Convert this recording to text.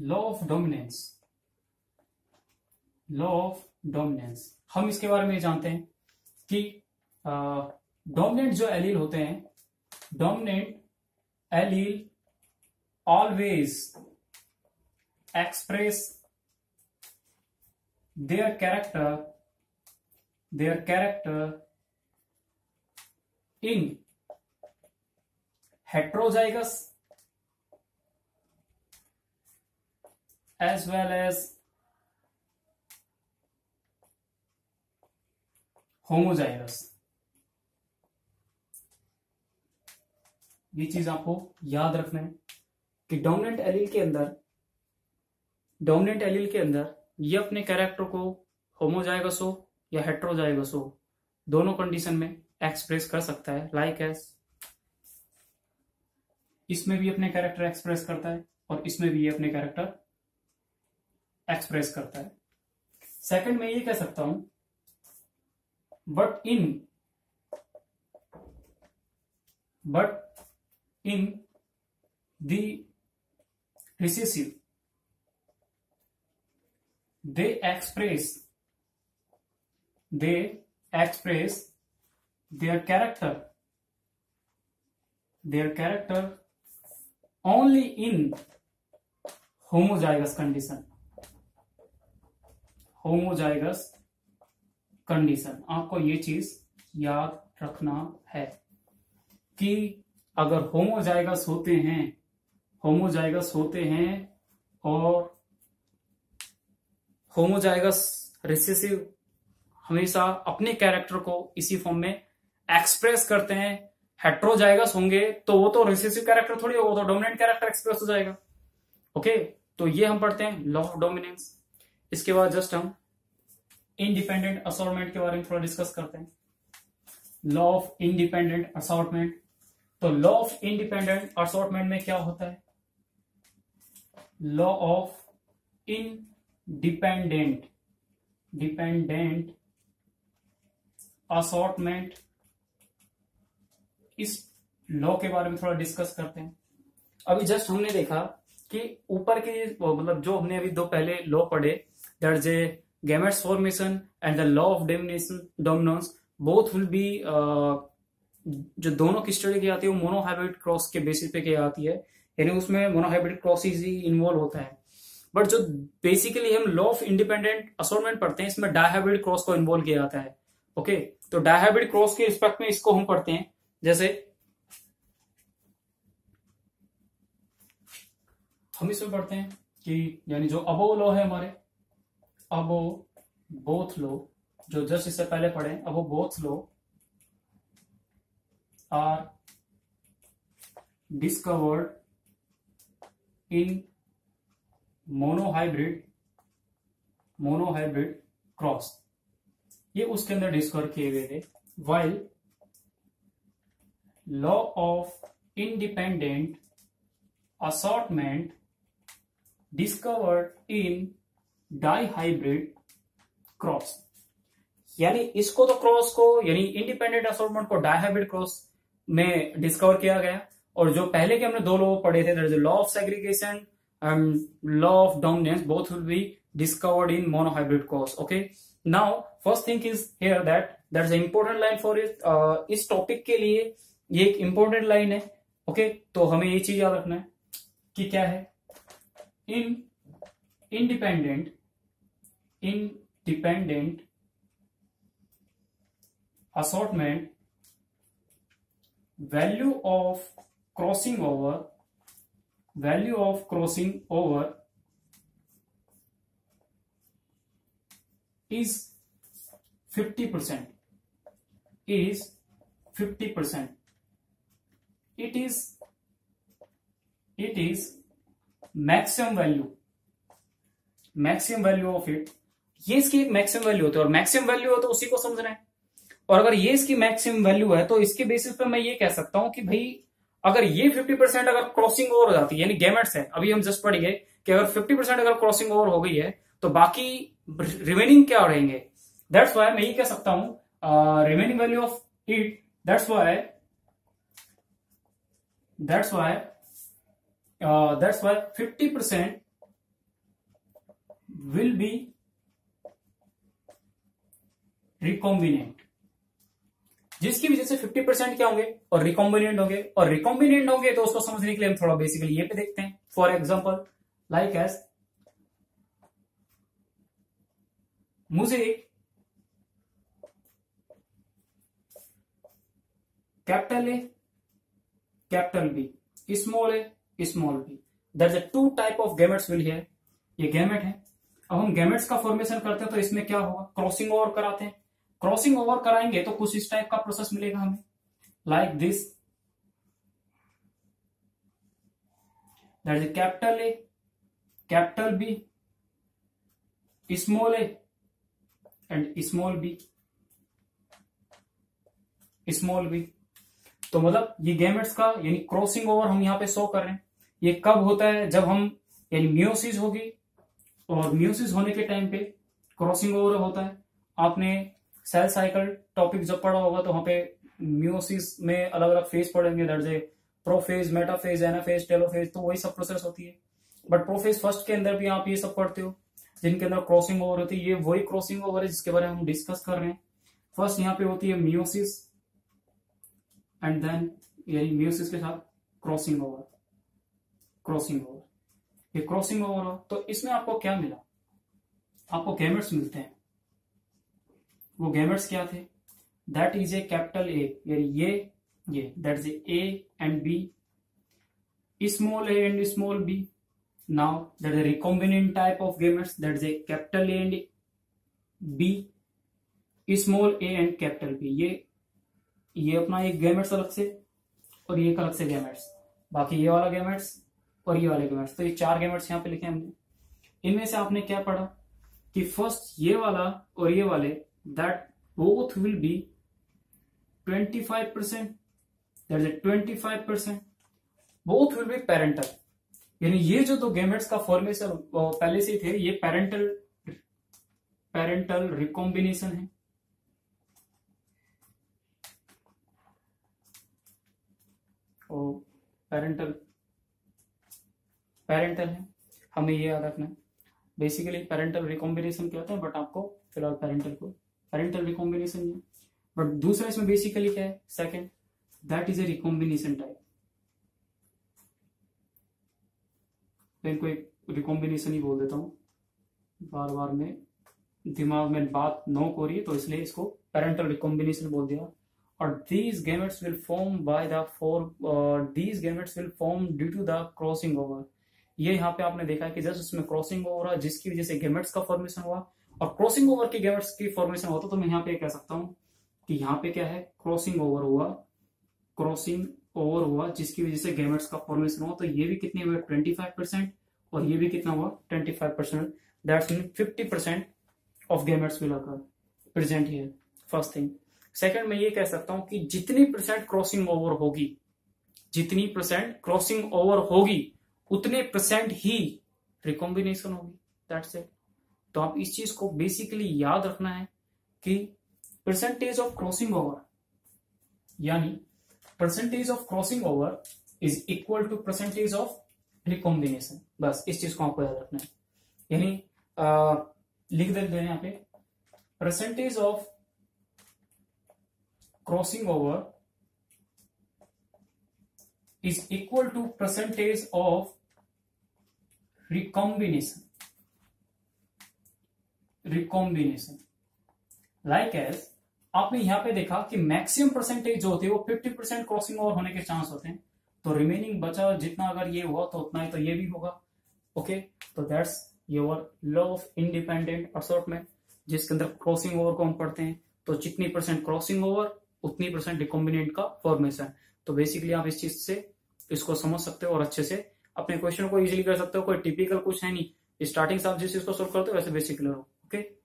Law of dominance, law of dominance. हम इसके बारे में जानते हैं कि डोमिनेंट जो एलील होते हैं, dominant allele always express their character in heterozygous as well as homozygous। ये चीज आपको याद रखना है कि डोमिनेंट एलील के अंदर ये अपने कैरेक्टर को होमोजाइगस हो या हेट्रोजाइगस हो, दोनों कंडीशन में एक्सप्रेस कर सकता है। लाइक एस इसमें भी अपने कैरेक्टर एक्सप्रेस करता है और इसमें भी ये अपने कैरेक्टर एक्सप्रेस करता है। सेकंड में ये कह सकता हूं but in the recessive they express their character only in homozygous condition, आपको ये चीज याद रखना है कि अगर होमोजाइगस होते हैं और होमोजाइगस रिसेसिव हमेशा अपने कैरेक्टर को इसी फॉर्म में एक्सप्रेस करते हैं। हेट्रोजाइगस होंगे तो वो तो रिसेसिव कैरेक्टर थोड़ी होगा, वो तो डोमिनेंट कैरेक्टर एक्सप्रेस हो जाएगा। ओके, तो ये हम पढ़ते हैं लॉ ऑफ डोमिनेंस। इसके बाद जस्ट हम इंडिपेंडेंट असॉर्टमेंट के बारे में थोड़ा डिस्कस करते हैं, लॉ ऑफ इंडिपेंडेंट असॉर्टमेंट। तो लॉ ऑफ इंडिपेंडेंट असॉर्टमेंट में क्या होता है, लॉ ऑफ डिपेंडेंट असॉर्टमेंट। इस लॉ के बारे में थोड़ा डिस्कस करते हैं। अभी जस्ट हमने देखा कि ऊपर के मतलब जो हमने अभी दो पहले लॉ पढ़े, that is a gametes formation and the law of dominance, both will be जो दोनों की स्टडी की जाती है वो मोनोहाइब्रिड क्रॉस के बेसिस पे की जाती है, यानी उसमें मोनोहाइब्रिड क्रॉस ही इन्वॉल्व होता है। बट जो बेसिकली हम लॉ ऑफ इंडिपेंडेंट असॉर्टमेंट पढ़ते हैं, इसमें डायहाइब्रिड क्रॉस को इन्वॉल्व किया जाता है। ओके, तो डायहाइब्रिड क्रॉस के रिस्पेक्ट में इसको हम पढ़ते हैं, जैसे हम इसमें पढ़ते हैं कि यानी जो अबो लॉ है हमारे, अबो बोथ लॉ जो जस्ट इससे पहले पढ़े, अबो both law are discovered in monohybrid cross, ये उसके अंदर डिस्कवर किए गए थे, while law of independent assortment discovered in dihybrid cross. यानी इसको तो क्रॉस को यानी इंडिपेंडेंट असॉर्टमेंट को डाइहाइब्रिड क्रॉस में डिस्कवर किया गया। और जो पहले के हमने दो लॉ पढ़े थे, law of segregation and law of dominance, both will be discovered in monohybrid cross. Okay, now first thing is here that's an important line for it, इस टॉपिक के लिए ये एक important line है। Okay, तो हमें ये चीज याद रखना है कि क्या है, in independent assortment value of crossing over is 50%. It is maximum value of it। ये इसकी एक maximum value होती है, और maximum value हो तो उसी को समझना है। और अगर ये इसकी maximum value है तो इसके बेसिस पे मैं ये कह सकता हूं कि भाई अगर ये 50% अगर क्रॉसिंग ओवर हो जाती है, यानी गैमेट्स है, अभी हम जस्ट पढ़ेंगे कि अगर 50% अगर क्रॉसिंग ओवर हो गई है तो बाकी रिमेनिंग क्या रहेंगे। दैट्स वाई मैं ये कह सकता हूं remaining value of it, that's why 50% will be recombinant, जिसकी वजह से 50% क्या होंगे और रिकॉम्बिनेंट होंगे, और रिकॉम्बिनेंट होंगे तो उसको समझने के लिए हम थोड़ा बेसिकली ये पे देखते हैं। फॉर एग्जाम्पल लाइक एज मुझे capital A capital B, small A small B, there are two type of gametes will here, ये गैमेट है। अब हम गैमेट्स का फॉर्मेशन करते हैं तो इसमें क्या होगा, क्रॉसिंग ओवर कराते हैं। क्रॉसिंग ओवर कराएंगे तो कुछ इस टाइप का प्रोसेस मिलेगा हमें, like this, that is capital A capital B, small A and small B, small B. तो मतलब ये गैमेट्स का यानी क्रॉसिंग ओवर हम यहां पे शो कर रहे हैं। ये कब होता है, जब हम यानी मियोसिस होगी, और म्यूसिस होने के टाइम पे क्रॉसिंग ओवर होता है। आपने सेल साइकिल टॉपिक जब पढ़ा होगा तो वहां पे म्यूसिस में अलग अलग फेज पढ़ेंगे, that is prophase, metaphase, anaphase, telophase, तो वही सब प्रोसेस होती है। बट प्रोफेज फर्स्ट के अंदर भी आप ये सब पढ़ते हो जिनके अंदर क्रॉसिंग ओवर होती है। ये वही क्रॉसिंग ओवर है जिसके बारे में हम डिस्कस कर रहे हैं। फर्स्ट यहाँ पे होती है म्यूसिस एंड देन यानी म्यूसिस के साथ क्रॉसिंग ओवर, ये क्रॉसिंग ओवर हो तो इसमें आपको क्या मिला, आपको गैमेट्स मिलते हैं। वो गैमेट्स क्या थे, that is a capital A यानी ये that is A and B, small A and small B. Now that is recombinant type of gametes, that is a capital A and B, small A and capital B. ये अपना एक gametes अलग से और ये एक अलग से गैमेट्स, बाकी ये वाला गैमेट्स और ये वाले गैमेट्स, तो ये चार गैमेट्स यहाँ पे लिखे हमने। इनमें से आपने क्या पढ़ा कि फर्स्ट ये वाला और ये वाले that both will be 25%, that is 25%, both will be parental. यानी ये जो दो गैमेट्स का फॉर्मेशन पहले से थे, ये पेरेंटल रिकॉम्बिनेशन है। और पेरेंटल है, हमें ये याद रखना है। बेसिकली पेरेंटल रिकॉम्बिनेशन क्या होता है, बट आपको फिलहाल पेरेंटल रिकॉम्बिनेशन है। बट दूसरा इसमें बेसिकली क्या है, second that is a recombination type, मैं इनको एक रिकॉम्बिनेशन ही बोल देता हूँ, बार बार में दिमाग में बात नोक हो रही है तो इसलिए इसको पेरेंटल रिकॉम्बिनेशन बोल दिया। और these gametes will form by the due to the crossing over। ये यहाँ पे आपने देखा है कि जस्ट उसमें क्रॉसिंग ओवर हुआ जिसकी वजह से गैमेट्स का फॉर्मेशन हुआ, और क्रॉसिंग ओवर के गैमेट्स की फॉर्मेशन होता तो मैं यहाँ पे कह सकता हूँ कि यहाँ पे क्या है, क्रॉसिंग ओवर हुआ जिसकी वजह से गैमेट्स का फॉर्मेशन हुआ। तो ये भी कितने हुआ, 25%, और ये भी कितना हुआ, 25%। That's mean 50% of gametes will occur present here, first thing. Second मैं ये कह सकता हूं कि जितनी परसेंट क्रॉसिंग ओवर होगी उतने परसेंट ही रिकॉम्बिनेशन होगी, दैट्स इट। तो आप इस चीज को बेसिकली याद रखना है कि परसेंटेज ऑफ क्रॉसिंग ओवर यानी percentage of crossing over is equal to percentage of recombination. बस इस चीज को आपको याद रखना है। यानी लिख देते हैं यहाँ पे, percentage of crossing over is equal to percentage of recombination. Like as आपने यहां पे देखा कि मैक्सिमम परसेंटेज जो होती है वो 50% क्रॉसिंग ओवर होने के चांस होते हैं, तो रिमेनिंग बचा जितना अगर ये हुआ तो उतना ही तो ये भी होगा। ओके, तो that's your law of independent assortment, जिसके अंदर क्रॉसिंग ओवर को हम पढ़ते हैं। तो जितनी परसेंट क्रॉसिंग ओवर उतनी परसेंट रिकॉम्बिनेंट का फॉर्मेशन। तो बेसिकली आप इस चीज से इसको समझ सकते हो और अच्छे से अपने क्वेश्चन को इजीली कर सकते हो। कोई टिपिकल कुछ है नहीं, स्टार्टिंग से आप जिस चीज को सोल्व करते हो वैसे बेसिक क्लियर हो। ओके।